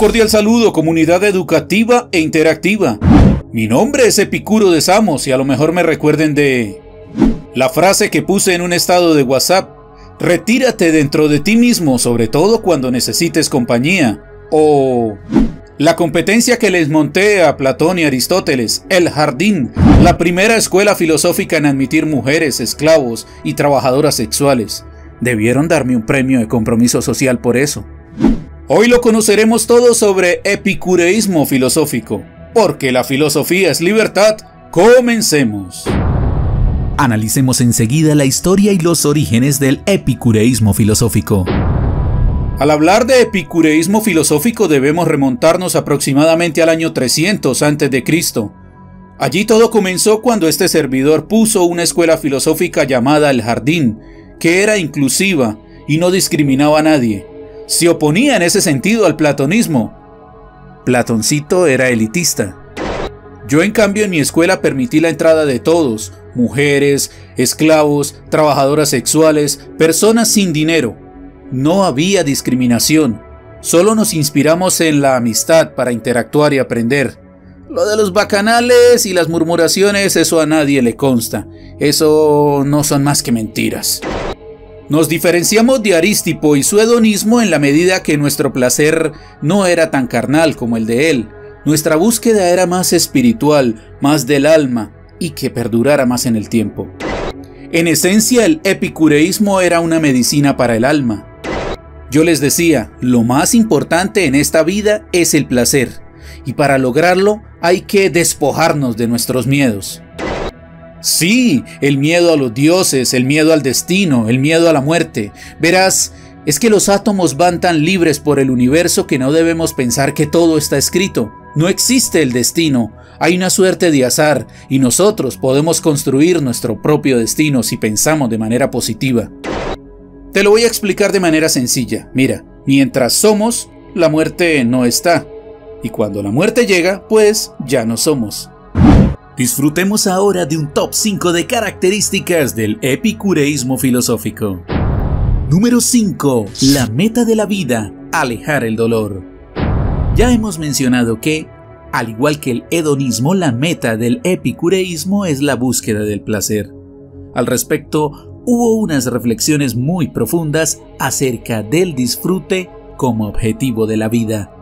cordial saludo, comunidad educativa e interactiva. Mi nombre es Epicuro de Samos y a lo mejor me recuerden de la frase que puse en un estado de WhatsApp: retírate dentro de ti mismo, sobre todo cuando necesites compañía. O la competencia que les monté a Platón y Aristóteles, El Jardín, la primera escuela filosófica en admitir mujeres, esclavos y trabajadoras sexuales. Debieron darme un premio de compromiso social por eso. Hoy lo conoceremos todo sobre epicureísmo filosófico, porque la filosofía es libertad. ¡Comencemos! Analicemos enseguida la historia y los orígenes del epicureísmo filosófico. Al hablar de epicureísmo filosófico debemos remontarnos aproximadamente al año 300 a.C. Allí todo comenzó cuando este servidor puso una escuela filosófica llamada El Jardín, que era inclusiva y no discriminaba a nadie. Se oponía en ese sentido al platonismo. Platoncito era elitista. Yo en cambio en mi escuela permití la entrada de todos: mujeres, esclavos, trabajadoras sexuales, personas sin dinero. No había discriminación. Solo nos inspiramos en la amistad para interactuar y aprender. Lo de los bacanales y las murmuraciones, eso a nadie le consta. Eso no son más que mentiras. Nos diferenciamos de Arístipo y su hedonismo en la medida que nuestro placer no era tan carnal como el de él. Nuestra búsqueda era más espiritual, más del alma, y que perdurara más en el tiempo. En esencia, el epicureísmo era una medicina para el alma. Yo les decía, lo más importante en esta vida es el placer, y para lograrlo hay que despojarnos de nuestros miedos. Sí, el miedo a los dioses, el miedo al destino, el miedo a la muerte. Verás, es que los átomos van tan libres por el universo que no debemos pensar que todo está escrito. No existe el destino, hay una suerte de azar y nosotros podemos construir nuestro propio destino si pensamos de manera positiva. Te lo voy a explicar de manera sencilla. Mira, mientras somos, la muerte no está. Y cuando la muerte llega, pues ya no somos. Disfrutemos ahora de un top 5 de características del epicureísmo filosófico. Número 5. La meta de la vida: alejar el dolor. Ya hemos mencionado que, al igual que el hedonismo, la meta del epicureísmo es la búsqueda del placer. Al respecto, hubo unas reflexiones muy profundas acerca del disfrute como objetivo de la vida.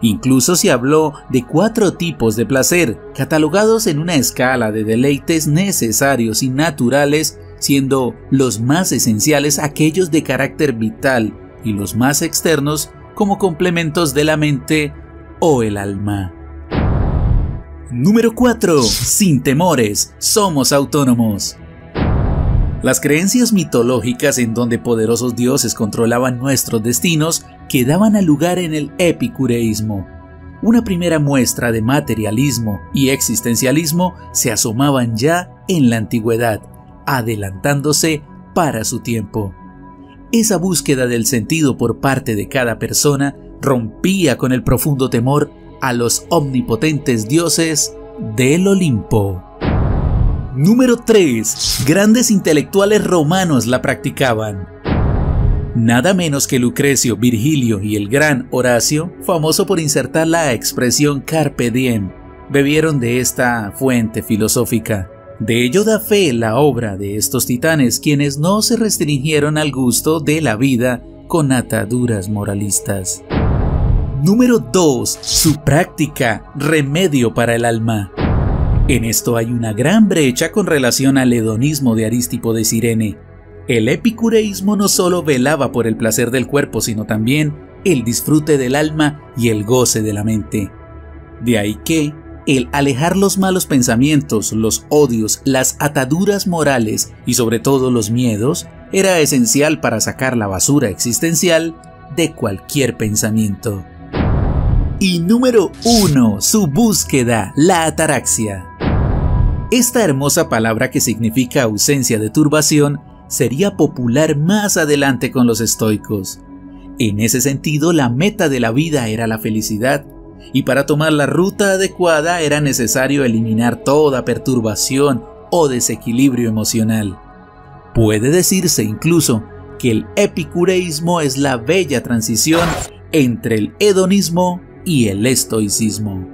Incluso se habló de 4 tipos de placer, catalogados en una escala de deleites necesarios y naturales, siendo los más esenciales aquellos de carácter vital y los más externos como complementos de la mente o el alma. Número 4. Sin temores, somos autónomos. Las creencias mitológicas en donde poderosos dioses controlaban nuestros destinos quedaban a lugar en el epicureísmo. Una primera muestra de materialismo y existencialismo se asomaban ya en la antigüedad, adelantándose para su tiempo. Esa búsqueda del sentido por parte de cada persona rompía con el profundo temor a los omnipotentes dioses del Olimpo. Número 3. Grandes intelectuales romanos la practicaban. Nada menos que Lucrecio, Virgilio y el gran Horacio, famoso por insertar la expresión carpe diem, bebieron de esta fuente filosófica. De ello da fe la obra de estos titanes, quienes no se restringieron al gusto de la vida con ataduras moralistas. Número 2. Su práctica, remedio para el alma. En esto hay una gran brecha con relación al hedonismo de Arístipo de Sirene. El epicureísmo no solo velaba por el placer del cuerpo, sino también el disfrute del alma y el goce de la mente. De ahí que el alejar los malos pensamientos, los odios, las ataduras morales y sobre todo los miedos era esencial para sacar la basura existencial de cualquier pensamiento. Y número 1, su búsqueda, la ataraxia. Esta hermosa palabra, que significa ausencia de turbación, sería popular más adelante con los estoicos. En ese sentido, la meta de la vida era la felicidad, y para tomar la ruta adecuada era necesario eliminar toda perturbación o desequilibrio emocional. Puede decirse incluso que el epicureísmo es la bella transición entre el hedonismo y el estoicismo.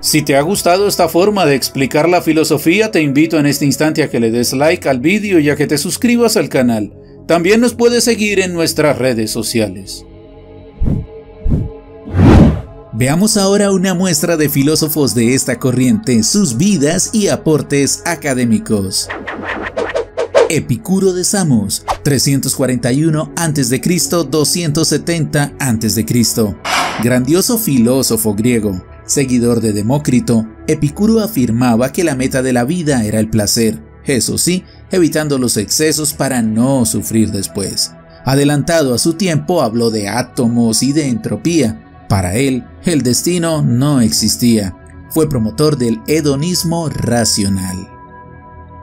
Si te ha gustado esta forma de explicar la filosofía, te invito en este instante a que le des like al vídeo y a que te suscribas al canal. También nos puedes seguir en nuestras redes sociales. Veamos ahora una muestra de filósofos de esta corriente, sus vidas y aportes académicos. Epicuro de Samos, 341 a.C., 270 a.C. Grandioso filósofo griego. Seguidor de Demócrito, Epicuro afirmaba que la meta de la vida era el placer, eso sí, evitando los excesos para no sufrir después. Adelantado a su tiempo, habló de átomos y de entropía. Para él, el destino no existía. Fue promotor del hedonismo racional.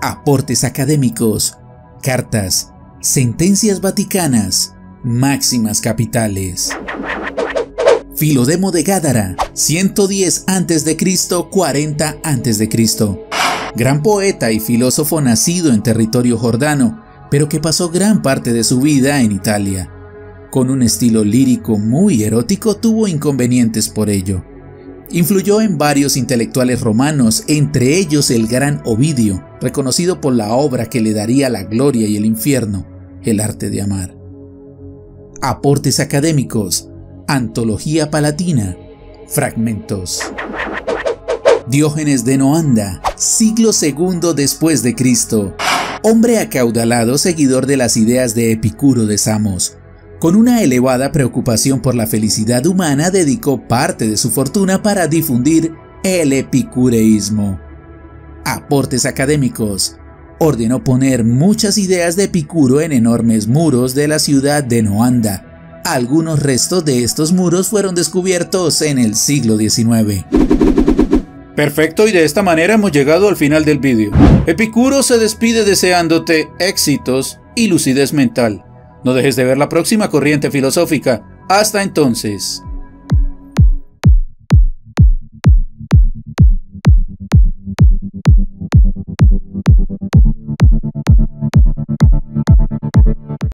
Aportes académicos, cartas, sentencias vaticanas, máximas capitales. Filodemo de Gádara, 110 a.C., 40 a.C. Gran poeta y filósofo nacido en territorio jordano, pero que pasó gran parte de su vida en Italia. Con un estilo lírico muy erótico, tuvo inconvenientes por ello. Influyó en varios intelectuales romanos, entre ellos el gran Ovidio, reconocido por la obra que le daría la gloria y el infierno, El arte de amar. Aportes académicos. Antología palatina, fragmentos. Diógenes de Noanda, siglo II después de Cristo, hombre acaudalado seguidor de las ideas de Epicuro de Samos. Con una elevada preocupación por la felicidad humana, dedicó parte de su fortuna para difundir el epicureísmo. Aportes académicos. Ordenó poner muchas ideas de Epicuro en enormes muros de la ciudad de Noanda. Algunos restos de estos muros fueron descubiertos en el siglo XIX. Perfecto, y de esta manera hemos llegado al final del vídeo. Epicuro se despide deseándote éxitos y lucidez mental. No dejes de ver la próxima corriente filosófica. Hasta entonces.